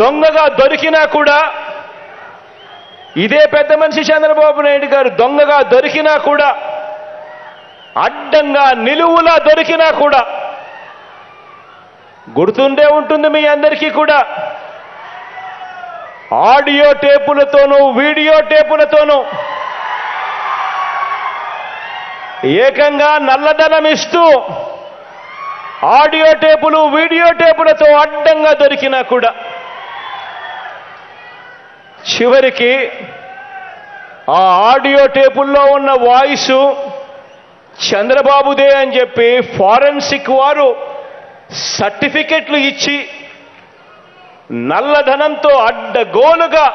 దొంగగా దొరికినా కూడా ఇదే పెద్ద మనిషి చంద్రబాబు నాయుడు గారు దొంగగా దొరికినా కూడా అడ్డంగా నిలువులా దొరికినా కూడా గుర్తుండే ఉంటుంది మీ అందరికీ కూడా ఆడియో టేపులతోనూ వీడియో టేపులతోనూ ఏకంగా నల్లధనం ఇస్తూ ఆడియో టేపులు వీడియో టేపులతో అడ్డంగా దొరికినా కూడా చివరికి ఆ ఆడియో టేపుల్లో ఉన్న వాయిసు చంద్రబాబుదే అని చెప్పి ఫారెన్సిక్ వారు సర్టిఫికెట్లు ఇచ్చి నల్లధనంతో అడ్డగోలుగా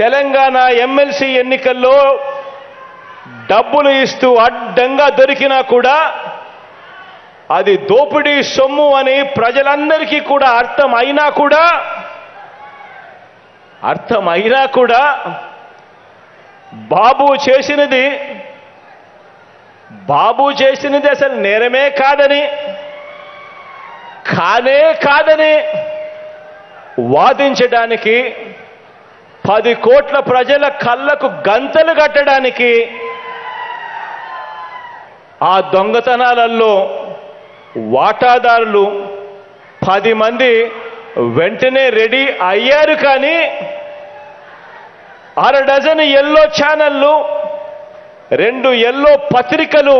తెలంగాణ ఎమ్మెల్సీ ఎన్నికల్లో డబ్బులు ఇస్తూ అడ్డంగా దొరికినా కూడా అది దోపిడీ సొమ్ము అని ప్రజలందరికీ కూడా అర్థమైనా కూడా బాబు చేసినది అసలు నేరమే కాదని వాదించడానికి 10 కోట్ల ప్రజల కళ్ళకు గంతలు కట్టడానికి ఆ దొంగతనాలలో వాటాదారులు 10 మంది వెంటనే రెడీ అయ్యారు. కానీ 6 డజన్ ఎల్లో ఛానళ్ళు 2 ఎల్లో పత్రికలు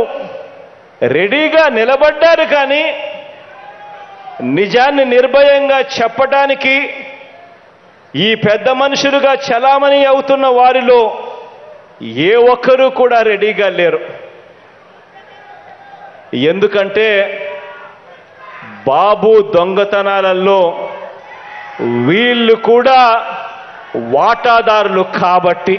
రెడీగా నిలబడ్డారు. కానీ నిజాన్ని నిర్భయంగా చెప్పడానికి ఈ పెద్ద మనుషులుగా చలామణి అవుతున్న వారిలో ఏ ఒక్కరూ కూడా రెడీగా లేరు. ఎందుకంటే బాబు దొంగతనాలలో వీళ్ళు కూడా వాటాదారులు కాబట్టి.